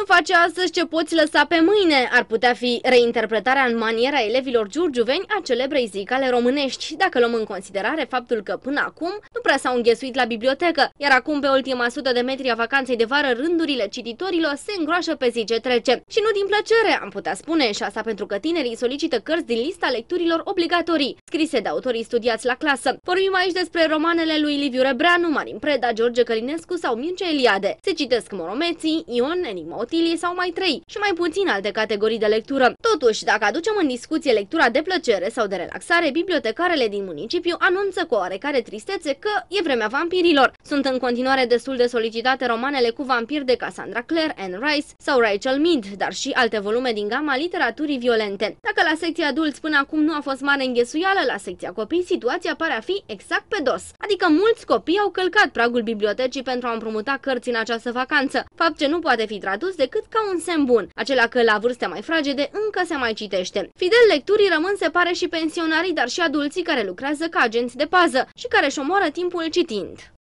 Nu face astăzi ce poți lăsa pe mâine, ar putea fi reinterpretarea în maniera elevilor giurgiuveni a celebrei zicale românești, dacă luăm în considerare faptul că până acum nu prea s-au înghesuit la bibliotecă, iar acum pe ultima sută de metri a vacanței de vară rândurile cititorilor se îngroașă pe zi ce trece. Și nu din plăcere, am putea spune, și asta pentru că tinerii solicită cărți din lista lecturilor obligatorii, scrise de autorii studiați la clasă. Vorbim aici despre romanele lui Liviu Rebreanu, Marin Preda, George Călinescu sau Mircea Eliade. Se citesc Moromeții, Ion, Enigma Otilie sau Mai Trei și mai puțin alte categorii de lectură. Totuși, dacă aducem în discuție lectura de plăcere sau de relaxare, bibliotecarele din municipiu anunță cu oarecare tristețe că e vremea vampirilor. Sunt în continuare destul de solicitate romanele cu vampiri de Cassandra Clare, Anne Rice sau Rachel Mint, dar și alte volume din gama literaturii violente. Dacă la secția adulți până acum nu a fost mare înghesuială, la secția copii situația pare a fi exact pe dos. Adică mulți copii au călcat pragul bibliotecii pentru a împrumuta cărți în această vacanță, fapt ce nu poate fi tradus decât ca un semn bun, acela că la vârste mai fragede încă se mai citește. Fidel lecturii rămân, se pare, și pensionarii, dar și adulții care lucrează ca agenți de pază și care își omoară timpul citind.